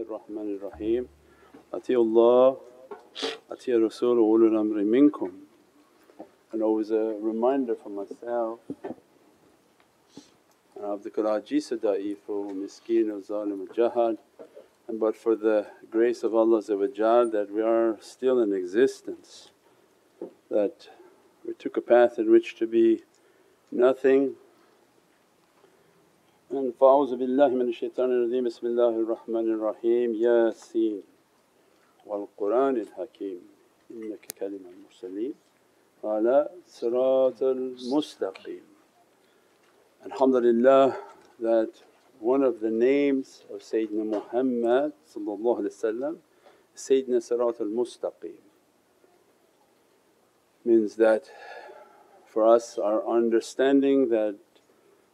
Bismillahir Rahmanir Raheem. Atiullah, Atiya Rasul, Ulul Amri Minkum. And always a reminder for myself and Abdul Ajeez Da'i for Miskeen of Zalim Jahad, and but for the grace of Allah that we are still in existence, that we took a path in which to be nothing. And fa'auzu billahi min ash-shaytanir rajeem, bismillahir rahmanir raheem, YaSeen wal Qur'anil Hakeem, innaka kalimal mursaleen, ala siratal mustaqeem. Alhamdulillah that one of the names of Sayyidina Muhammad ﷺ is Sayyidina Siratul Mustaqeem, means that for us our understanding that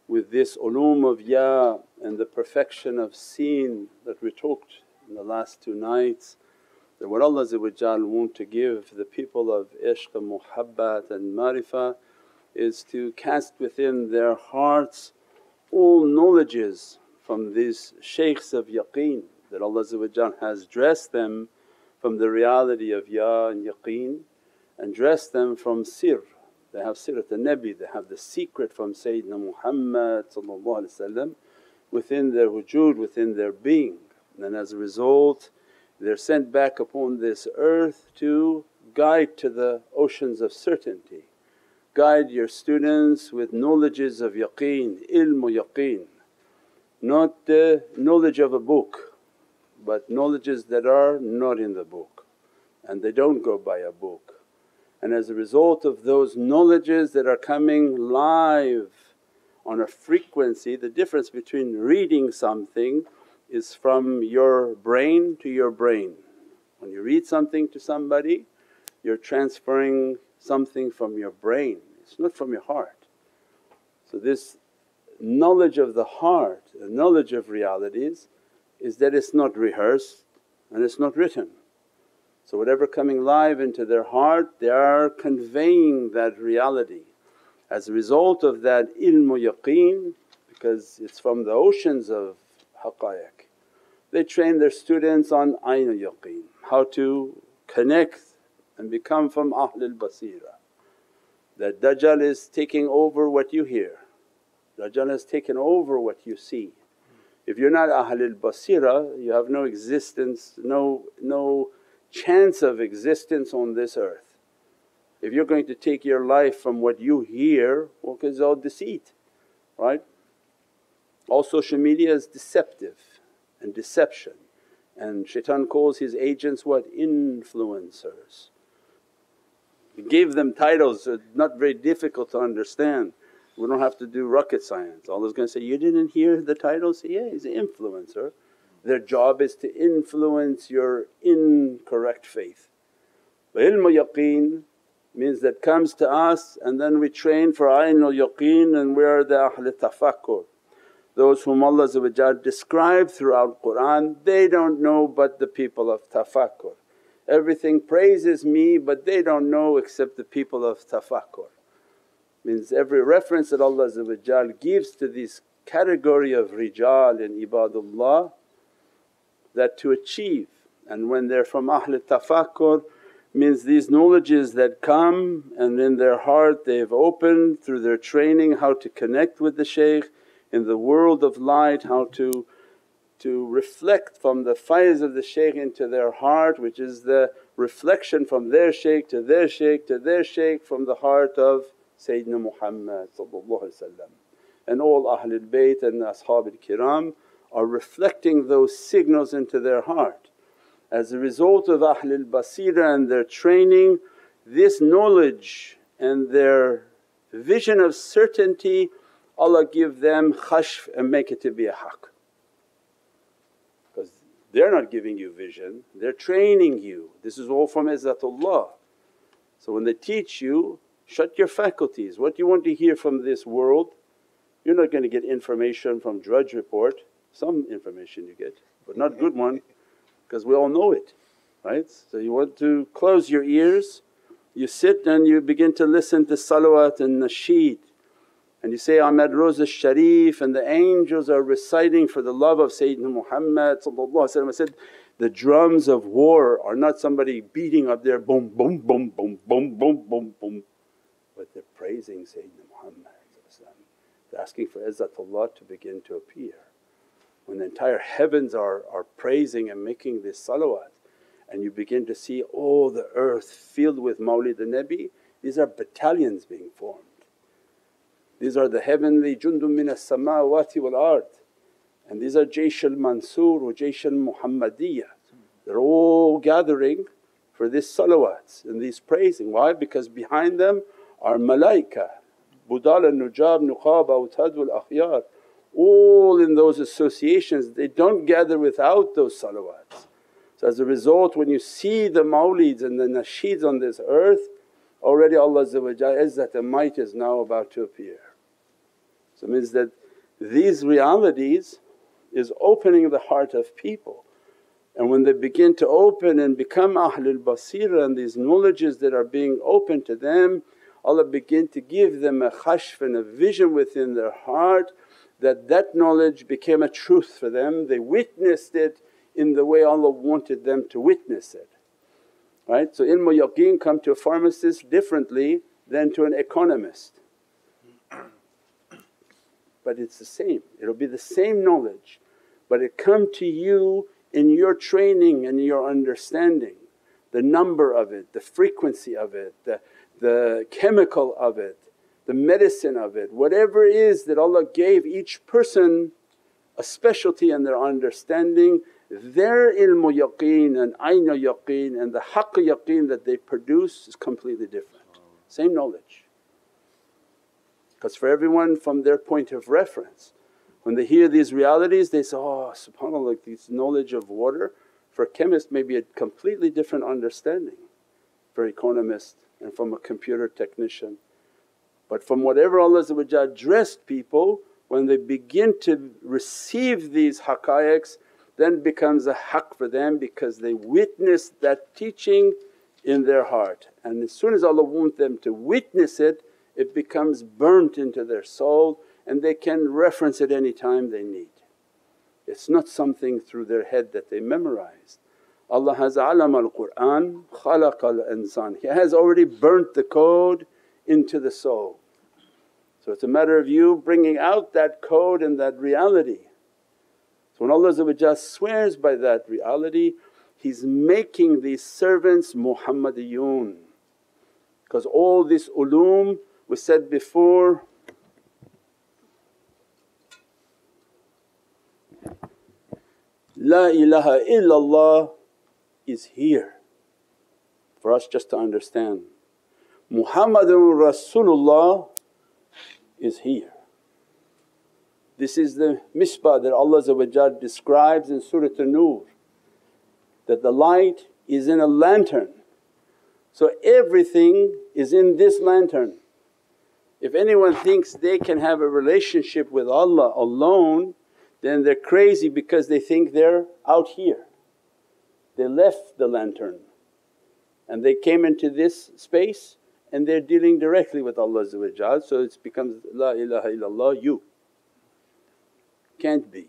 with this ulum of Ya and the perfection of Seen that we talked in the last two nights, that what Allah want to give the people of Ishq, Muhabbat and Marifah is to cast within their hearts all knowledges from these shaykhs of yaqeen, that Allah has dressed them from the reality of Ya and yaqeen, and dressed them from Sir. They have Sirat al-Nabi, they have the secret from Sayyidina Muhammad within their wujud, within their being. And as a result they're sent back upon this earth to guide to the oceans of certainty. Guide your students with knowledges of yaqeen, Ilm-ul-yaqeen, not the knowledge of a book but knowledges that are not in the book and they don't go by a book. And as a result of those knowledges that are coming live on a frequency, the difference between reading something is from your brain to your brain. When you read something to somebody, you're transferring something from your brain, it's not from your heart. So this knowledge of the heart, the knowledge of realities is that it's not rehearsed and it's not written. So whatever coming live into their heart, they are conveying that reality. As a result of that Ilm-ul-yaqeen, because it's from the oceans of haqqaiq, they train their students on Ayn-ul-yaqeen, how to connect and become from Ahlul Basira. That dajjal is taking over what you hear, dajjal has taken over what you see. If you're not Ahlul Basira, you have no existence, no chance of existence on this earth. If you're going to take your life from what you hear, well, it's all deceit, right? All social media is deceptive and deception, and shaitan calls his agents what? Influencers. He gave them titles not very difficult to understand, we don't have to do rocket science. Allah's going to say, you didn't hear the titles? Yeah, he's an influencer. Their job is to influence your incorrect faith. But Ilm-ul-yaqeen means that comes to us and then we train for Ayn-ul-yaqeen, and we are the Ahl Tafakkur. Those whom Allah described throughout Qur'an, they don't know but the people of Tafakkur. Everything praises me but they don't know except the people of Tafakkur. Means every reference that Allah gives to this category of Rijal in Ibadullah, that to achieve. And when they're from Ahl Tafakkur, means these knowledges that come and in their heart they've opened through their training how to connect with the shaykh in the world of light, how to reflect from the faiz of the shaykh into their heart, which is the reflection from their shaykh to their shaykh to their shaykh from the heart of Sayyidina Muhammad and all Ahlul Bayt and Ashab al-Kiram are reflecting those signals into their heart. As a result of Ahlul Basira and their training, this knowledge and their vision of certainty, Allah give them khashf and make it to be a haqq. Because they're not giving you vision, they're training you. This is all from Izzatullah. So when they teach you, shut your faculties. What you want to hear from this world, you're not going to get information from Drudge Report. Some information you get but not good one, because we all know it, right? So you want to close your ears, you sit and you begin to listen to salawat and nasheed, And you say, I'm at Roza Sharif and the angels are reciting for the love of Sayyidina Muhammad. I said, the drums of war are not somebody beating up there, boom, boom, boom, boom, boom, boom, boom, boom, but they're praising Sayyidina Muhammad. They're asking for Izzatullah to begin to appear. When the entire heavens are praising and making this salawat, and you begin to see all the earth filled with mawlid al-Nabi, these are battalions being formed. These are the heavenly jundum min as-samawati wal-ard, and these are Jaysh al-Mansur wa Jaysh al-Muhammadiyya. They're all gathering for this salawats and these praising. Why? Because behind them are malaika, budal al-nujab, nuqab, awtad wal-akhyar. All in those associations, they don't gather without those salawats. So as a result, when you see the mawlids and the nasheeds on this earth, already Allah's izzat and might is now about to appear. So it means that these realities is opening the heart of people, and when they begin to open and become Ahlul Basira and these knowledges that are being opened to them, Allah begin to give them a khashf and a vision within their heart that that knowledge became a truth for them. They witnessed it in the way Allah wanted them to witness it, right? So Ilm-ul-yaqeen come to a pharmacist differently than to an economist, but it's the same. It'll be the same knowledge, but it come to you in your training and your understanding, the number of it, the frequency of it, the chemical of it, the medicine of it, whatever it is that Allah gave each person a specialty in their understanding. Their Ilm-ul-yaqeen and Ayn-ul-yaqeen and the Haqq-ul-yaqeen that they produce is completely different, same knowledge. Because for everyone from their point of reference, when they hear these realities they say, oh subhanAllah, this knowledge of water for a chemist may be a completely different understanding for economist and from a computer technician. But from whatever Allah addressed people, when they begin to receive these haqqaiqs, then becomes a haqq for them because they witnessed that teaching in their heart. And as soon as Allah wants them to witness it, it becomes burnt into their soul and they can reference it any time they need. It's not something through their head that they memorized. Allah has alama al-Qur'an, khalaqa al-insan. He has already burnt the code into the soul. So it's a matter of you bringing out that code and that reality. So when Allah swears by that reality, He's making these servants Muhammadiyun, because all this uloom we said before, La ilaha illallah is here for us just to understand. Muhammadun Rasulullah is here. This is the misbah that Allah describes in Surah An-Nur, that the light is in a lantern. So everything is in this lantern. If anyone thinks they can have a relationship with Allah alone, then they're crazy, because they think they're out here. They left the lantern and they came into this space and they're dealing directly with Allah, so it becomes, La ilaha illallah you. Can't be.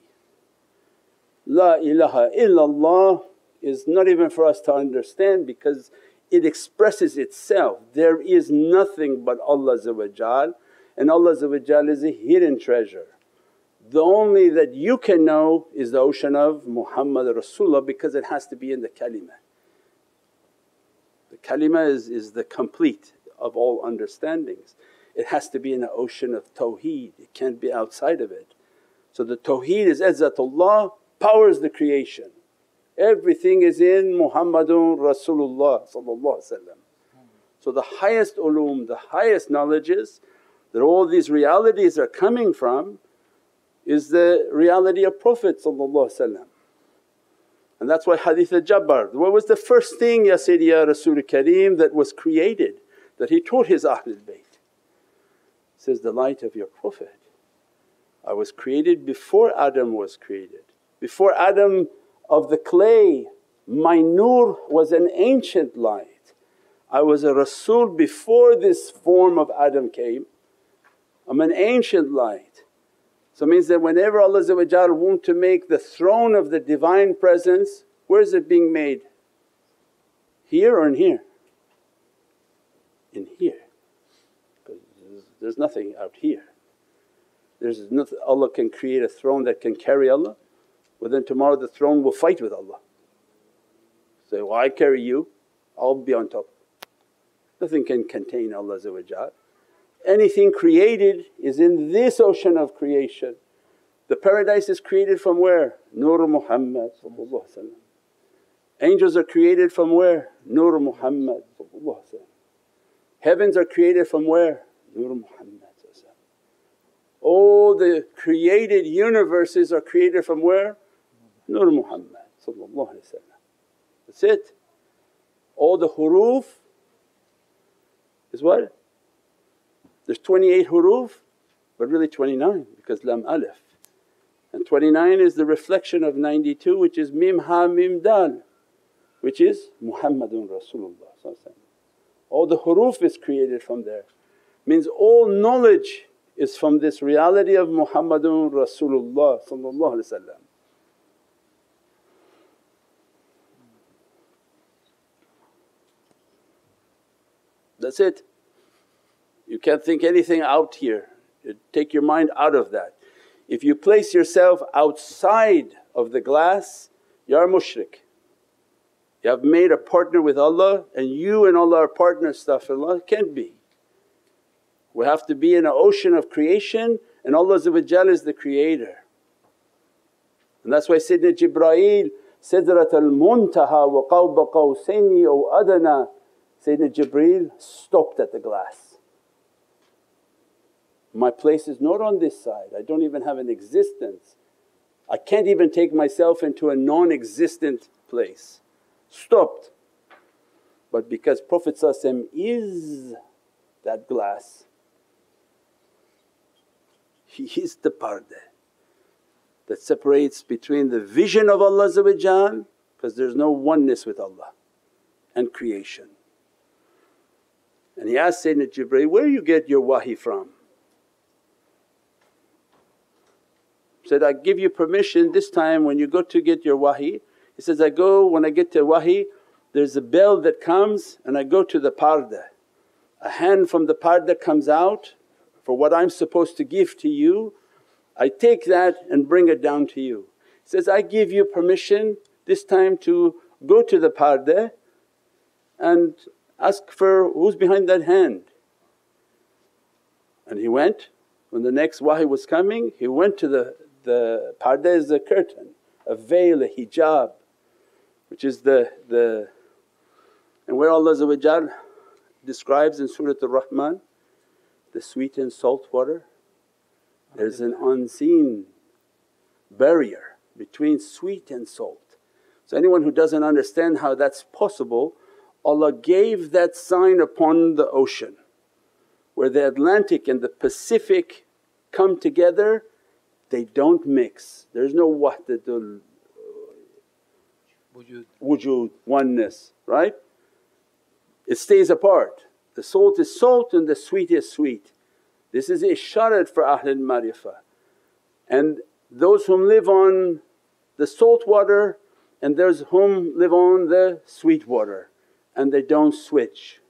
La ilaha illallah is not even for us to understand because it expresses itself. There is nothing but Allah, and Allah is a hidden treasure. The only that you can know is the ocean of Muhammad Rasulullah, because it has to be in the kalimah. The kalimah is the complete of all understandings. It has to be in the ocean of tawheed, it can't be outside of it. So the tawheed is Izzatullah, powers the creation. Everything is in Muhammadun Rasulullah. So the highest uloom, the highest knowledges that all these realities are coming from is the reality of Prophet, and that's why Hadith al-Jabbar, what was the first thing, Ya Sayyidi Ya Rasul Kareem, that was created that he taught his Ahlul Bayt? Says, the light of your Prophet. I was created before Adam was created. Before Adam, of the clay, my nur was an ancient light. I was a Rasul before this form of Adam came. I'm an ancient light. So it means that whenever Allah want to make the throne of the Divine Presence, where is it being made? Here or in here? In here, because there's nothing out here. There's nothing. Allah can create a throne that can carry Allah, well then tomorrow the throne will fight with Allah. Say, well I carry you, I'll be on top. Nothing can contain Allah. Anything created is in this ocean of creation. The paradise is created from where? Nurmuhammad. Angels are created from where? Nurmuhammad. Heavens are created from where? Nurmuhammad. All the created universes are created from where? Nurmuhammad. That's it. All the huruf is what? There's 28 huruf, but really 29 because lam alif, and 29 is the reflection of 92, which is mim ha mim dal, which is Muhammadun Rasulullah. All the huruf is created from there, means all knowledge is from this reality of Muhammadun Rasulullah. That's it. You can't think anything out here, take your mind out of that. If you place yourself outside of the glass, you are mushrik. You have made a partner with Allah, and you and Allah are partners, astaghfirullah. Can't be. We have to be in an ocean of creation, and Allah is the creator. And that's why Sayyidina Jibreel, Sidratul Muntaha wa qawba qawsayni aw adana, Sayyidina Jibreel stopped at the glass. My place is not on this side, I don't even have an existence. I can't even take myself into a non-existent place. Stopped. But because Prophet ﷺ is that glass, he is the parda that separates between the vision of Allah, because there's no oneness with Allah, and creation. And he asked Sayyidina Jibreel, where you get your wahi from? He said, I give you permission this time when you go to get your wahi. He says, I go, when I get to wahi there's a bell that comes and I go to the parda. A hand from the parda comes out for what I'm supposed to give to you. I take that and bring it down to you. He says, I give you permission this time to go to the parda and ask for who's behind that hand. And he went. When the next wahi was coming, he went to the parda, is a curtain, a veil, a hijab, which is the… and where Allah describes in Surah Ar-Rahman, the sweet and salt water, there's an unseen barrier between sweet and salt. So anyone who doesn't understand how that's possible, Allah gave that sign upon the ocean where the Atlantic and the Pacific come together, they don't mix. There's no wahdatul wujud, oneness, right? It stays apart. The salt is salt and the sweet is sweet. This is isharat for Ahlul Marifa. And those whom live on the salt water and those whom live on the sweet water, and they don't switch.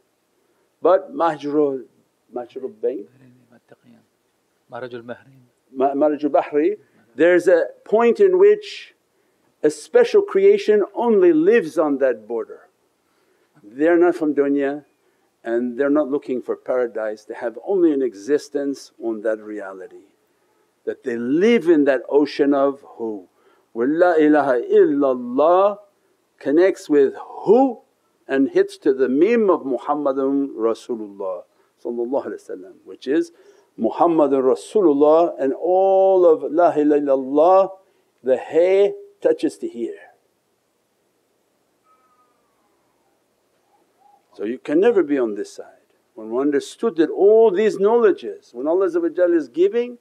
But mahjurul bayn, marajul bahri, there's a point in which a special creation only lives on that border. They're not from dunya and they're not looking for paradise, they have only an existence on that reality, that they live in that ocean of who. Where la ilaha illallah connects with who and hits to the meme of Muhammadun Rasulullah, which is Muhammadun Rasulullah, and all of la ilaha illallah, the hay touches to here. So you can never be on this side. When one understood that all these knowledges, when Allah is giving,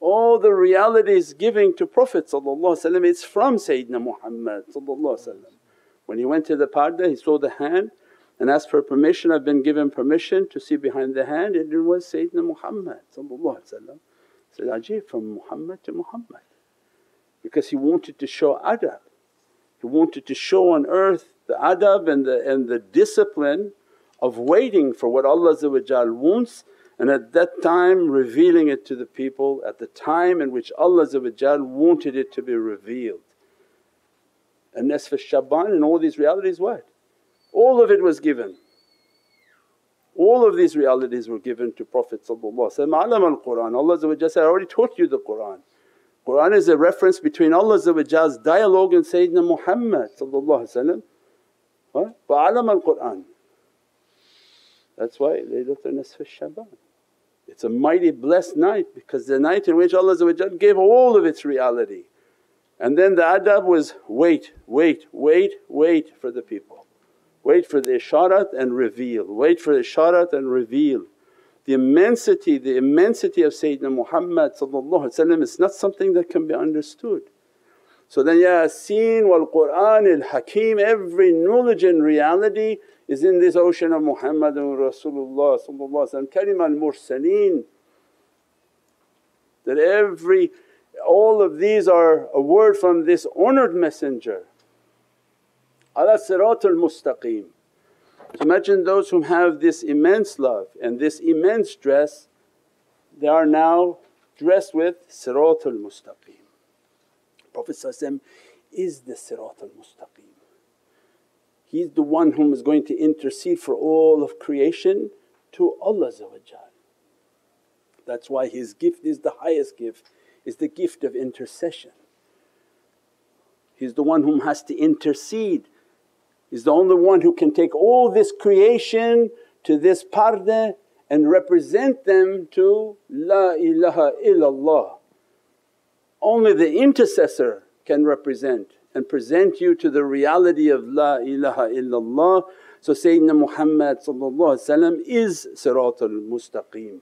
all the realities giving to Prophet ﷺ, it's from Sayyidina Muhammad ﷺ. When he went to the parda, he saw the hand and asked for permission, I've been given permission to see behind the hand, and it was Sayyidina Muhammad. Said, Ajib, from Muhammad to Muhammad, because he wanted to show adab, he wanted to show on earth the adab and the discipline of waiting for what Allah wants, and at that time revealing it to the people at the time in which Allah wanted it to be revealed. And Nisf al-Shaban and all these realities, what? All of it was given. All of these realities were given to Prophet Ma'alam al-Qur'an. Allah said, I already taught you the Qur'an. Qur'an is a reference between Allah's dialogue and Sayyidina Muhammad. What? Ba'alam al-Qur'an. That's why Laylatul Nisf al-Shaban. It's a mighty blessed night because the night in which Allah gave all of its reality. And then the adab was wait, wait, wait, wait for the people. Wait for the isharat and reveal, wait for the isharat and reveal. The immensity of Sayyidina Muhammad is not something that can be understood. So then Yasin wal Qur'an al-Hakeem, every knowledge and reality is in this ocean of Muhammadun Rasulullah Kalimah al-Mursaleen, that all of these are a word from this honoured messenger, ala siratul mustaqeem. Imagine those who have this immense love and this immense dress, they are now dressed with siratul mustaqeem. Prophet is the siratul mustaqeem. He's the one whom is going to intercede for all of creation to Allah. That's why his gift is the highest gift, is the gift of intercession. He's the one whom has to intercede. He's the only one who can take all this creation to this pardah and represent them to La ilaha illallah. Only the intercessor can represent and present you to the reality of La ilaha illallah. So Sayyidina Muhammad is Siratul Mustaqeem.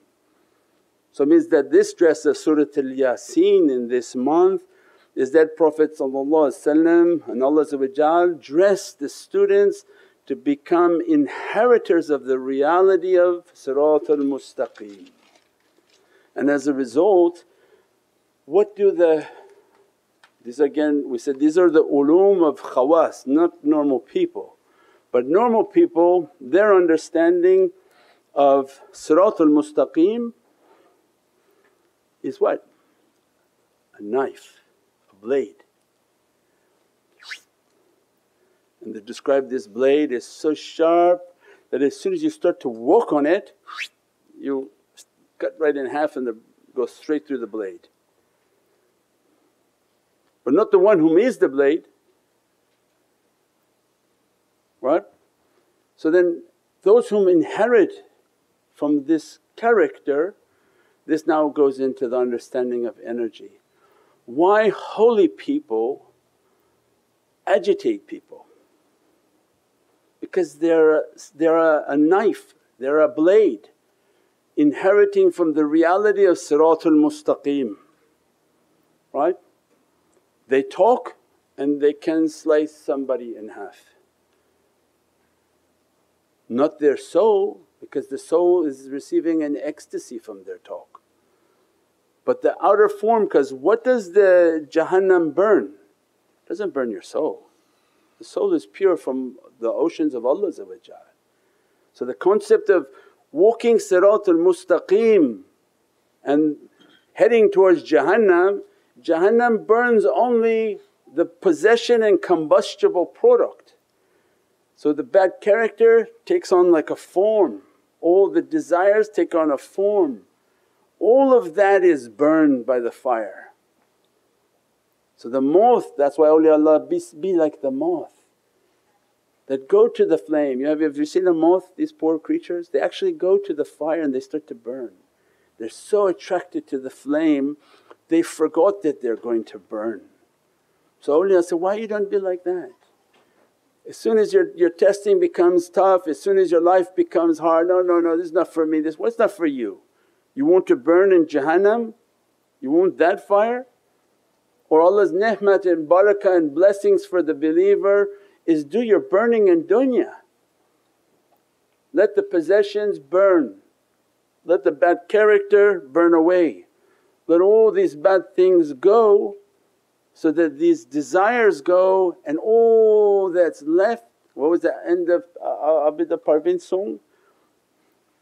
So it means that this dress of Surah al-Yaseen in this month is that Prophet and Allah dressed the students to become inheritors of the reality of Siratul Mustaqeem. And as a result, what do these again we said these are the uloom of khawas, not normal people. But normal people, their understanding of Siratul Mustaqeem is what? A knife, a blade. And they describe this blade is so sharp that as soon as you start to walk on it, you cut right in half and it goes straight through the blade. But not the one whom is the blade, right? So then those whom inherit from this character, this now goes into the understanding of energy. Why holy people agitate people? Because they're a knife, they're a blade inheriting from the reality of Siratul Mustaqeem, right? They talk and they can slice somebody in half. Not their soul, because the soul is receiving an ecstasy from their talk. But the outer form, because what does the Jahannam burn? It doesn't burn your soul. The soul is pure from the oceans of Allah. So the concept of walking Siratul Mustaqeem and heading towards Jahannam, Jahannam burns only the possession and combustible product. So the bad character takes on like a form, all the desires take on a form. All of that is burned by the fire. So the moth, that's why awliyaullah be like the moth that go to the flame. Have you seen the moth, these poor creatures? They actually go to the fire and they start to burn. They're so attracted to the flame they forgot that they're going to burn. So awliya said, why you don't be like that? As soon as your testing becomes tough, as soon as your life becomes hard, no, no, no, this is not for me, this what's not for you? You want to burn in Jahannam? You want that fire? Or Allah's ni'mat and barakah and blessings for the believer is do your burning in dunya. let the possessions burn, let the bad character burn away, let all these bad things go so that these desires go, and all that's left… What was the end of Abida Parveen song?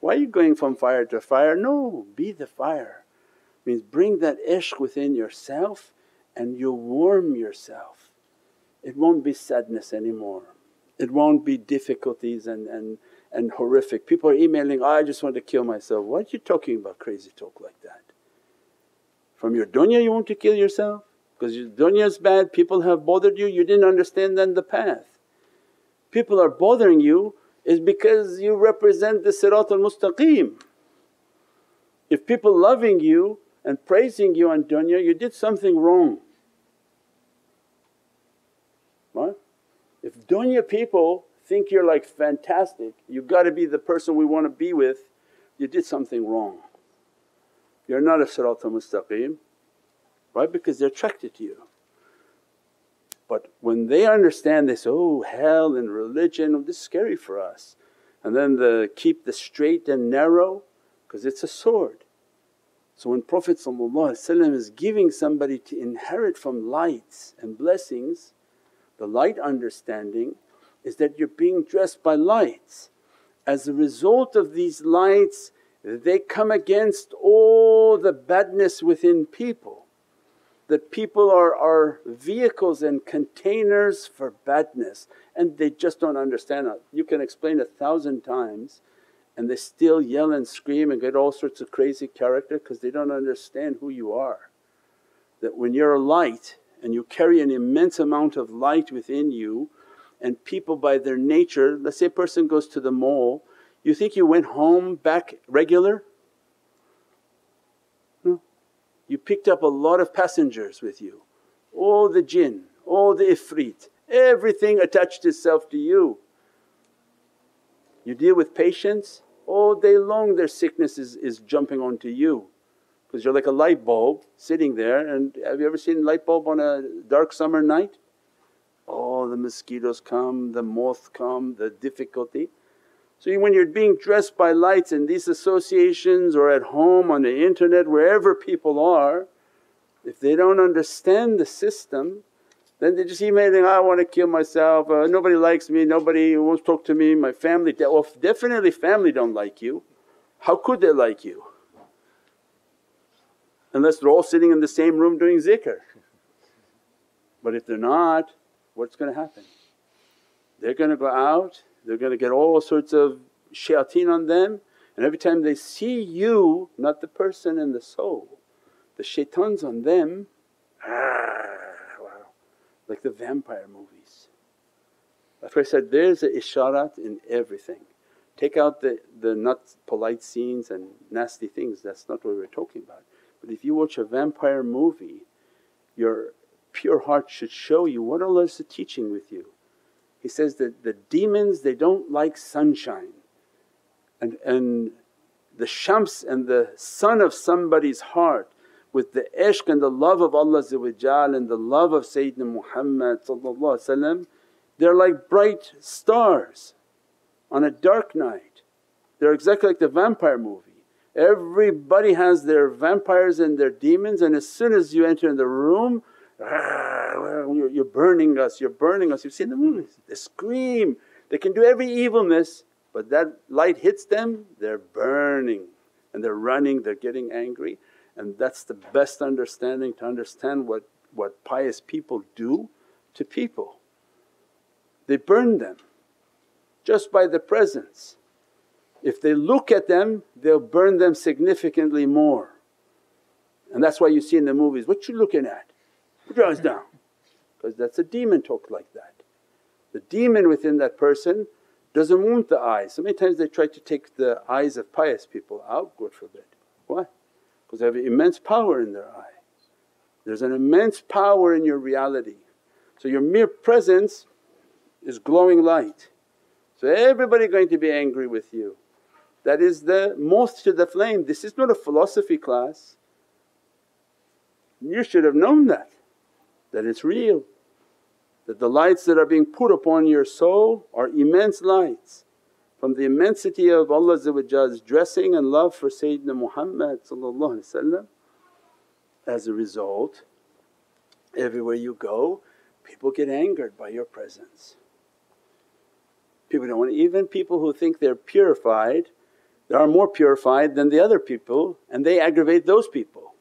Why are you going from fire to fire? No, be the fire. Means bring that ishq within yourself and you'll warm yourself. It won't be sadness anymore, it won't be difficulties and horrific. People are emailing, I just want to kill myself. What are you talking about crazy talk like that? From your dunya you want to kill yourself? Because your dunya's bad, people have bothered you, you didn't understand then the path. People are bothering you is because you represent the Siratul Mustaqeem. If people loving you and praising you on dunya, you did something wrong. What? If dunya people think you're like fantastic, you got to be the person we want to be with, you did something wrong. You're not a Siratul Mustaqeem, right? Because they're attracted to you. But when they understand this, oh hell and religion, oh, this is scary for us. And then the keep the straight and narrow, because it's a sword. So when Prophet ﷺ is giving somebody to inherit from lights and blessings, the light understanding is that you're being dressed by lights. As a result of these lights, they come against all the badness within people. That people are vehicles and containers for badness, and they just don't understand it. You can explain 1,000 times and they still yell and scream and get all sorts of crazy character because they don't understand who you are. That when you're a light and you carry an immense amount of light within you, and people by their nature… Let's say a person goes to the mall, you think you went home back regular? No. You picked up a lot of passengers with you, all the jinn, all the ifrit, everything attached itself to you. You deal with patients, all day long their sickness is jumping onto you, because you're like a light bulb sitting there. And have you ever seen a light bulb on a dark summer night? Oh, the mosquitoes come, the moth come, the difficulty. So when you're being dressed by lights in these associations or at home, on the internet, wherever people are, if they don't understand the system, then they just emailing, I want to kill myself, nobody likes me, nobody wants to talk to me, my family… Well, definitely family don't like you, how could they like you? Unless they're all sitting in the same room doing zikr. But if they're not, what's going to happen? They're going to go out, they're going to get all sorts of shayateen on them, and every time they see you, not the person and the soul, the shaitan's on them, like the vampire movies. Like I said, there's an isharat in everything. Take out the not polite scenes and nasty things, that's not what we're talking about. But if you watch a vampire movie, your pure heart should show you what Allah is teaching with you. He says that the demons, they don't like sunshine, and the shams and the sun of somebody's heart with the ishq and the love of Allah and the love of Sayyidina Muhammad, they're like bright stars on a dark night. They're exactly like the vampire movie. Everybody has their vampires and their demons, and as soon as you enter in the room, you're burning us, you're burning us. You've seen the movies, they scream, they can do every evilness, but that light hits them, they're burning and they're running, they're getting angry. And that's the best understanding, to understand what pious people do to people. They burn them just by the presence. If they look at them, they'll burn them significantly more. And that's why you see in the movies, what you looking at? Put your eyes down, because that's a demon talk like that. The demon within that person doesn't want the eyes. So many times they try to take the eyes of pious people out, God forbid. Why? Because they have immense power in their eye. There's an immense power in your reality. So your mere presence is glowing light. So everybody going to be angry with you. That is the moth to the flame. This is not a philosophy class. You should have known that, that it's real, that the lights that are being put upon your soul are immense lights. from the immensity of Allah's dressing and love for Sayyidina Muhammad. As a result, everywhere you go, people get angered by your presence. People don't want to, even people who think they're purified, they are more purified than the other people, and they aggravate those people,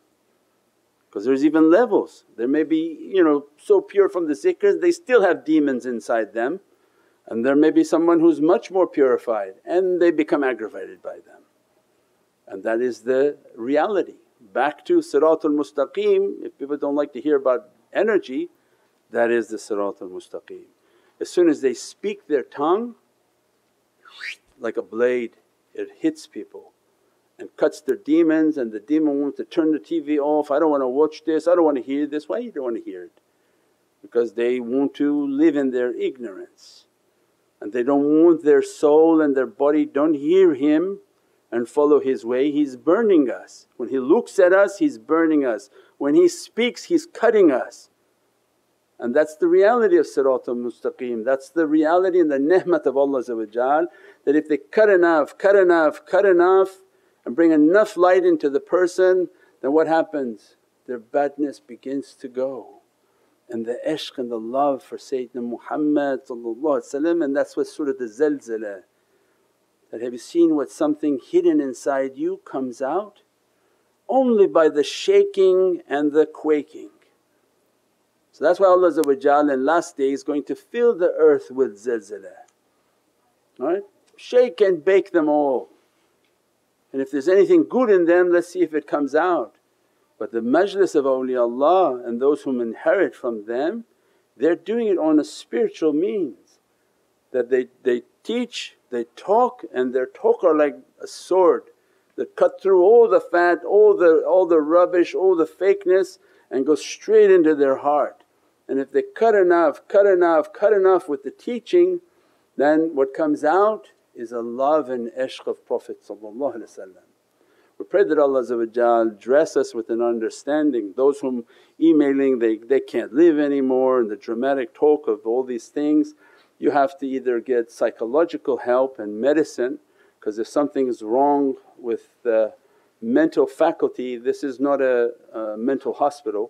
because there's even levels. There may be, you know, so pure from the zikrs they still have demons inside them, and there may be someone who's much more purified and they become aggravated by them. And that is the reality. Back to Siratul Mustaqeem, if people don't like to hear about energy, that is the Siratul Mustaqeem. As soon as they speak their tongue, like a blade, it hits people and cuts their demons, and the demon wants to turn the TV off, I don't want to watch this, I don't want to hear this. Why you don't want to hear it? Because they want to live in their ignorance, and they don't want their soul and their body, don't hear him and follow his way. He's burning us. When he looks at us, he's burning us. When he speaks, he's cutting us. And that's the reality of Siratul Mustaqeem. That's the reality and the ni'mat of Allah, that if they cut enough and bring enough light into the person, then what happens? Their badness begins to go, and the ishq and the love for Sayyidina Muhammad. And that's what Surah Al-Zalzalah, that have you seen what something hidden inside you comes out? Only by the shaking and the quaking. So that's why Allah in last day is going to fill the earth with zilzala, right? Shake and bake them all, and if there's anything good in them, let's see if it comes out. But the majlis of awliyaullah and those whom inherit from them, they're doing it on a spiritual means, that they teach, they talk, and their talk are like a sword that cut through all the fat, all the rubbish, all the fakeness, and go straight into their heart. And if they cut enough with the teaching, then what comes out is a love and ishq of Prophet. We pray that Allah dress us with an understanding. Those whom emailing they can't live anymore, and the dramatic talk of all these things, you have to either get psychological help and medicine, because if something is wrong with the mental faculty, this is not a mental hospital,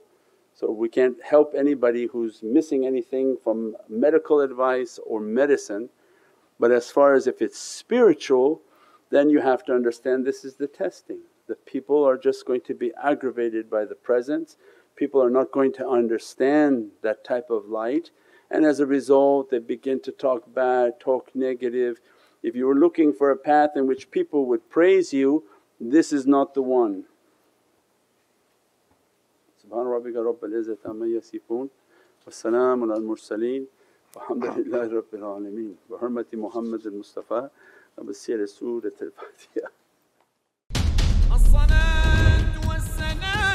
so we can't help anybody who's missing anything from medical advice or medicine. But as far as if it's spiritual, then you have to understand this is the testing, that people are just going to be aggravated by the presence, people are not going to understand that type of light, and as a result they begin to talk bad, talk negative. If you were looking for a path in which people would praise you, this is not the one. Subhana rabbika rabbal izzati amma yasifoon, wa salaamun al mursaleen, walhamdulillahi rabbil alameen, bi hurmati Muhammad al-Mustafa wa bi siri Surat al-Fatiha.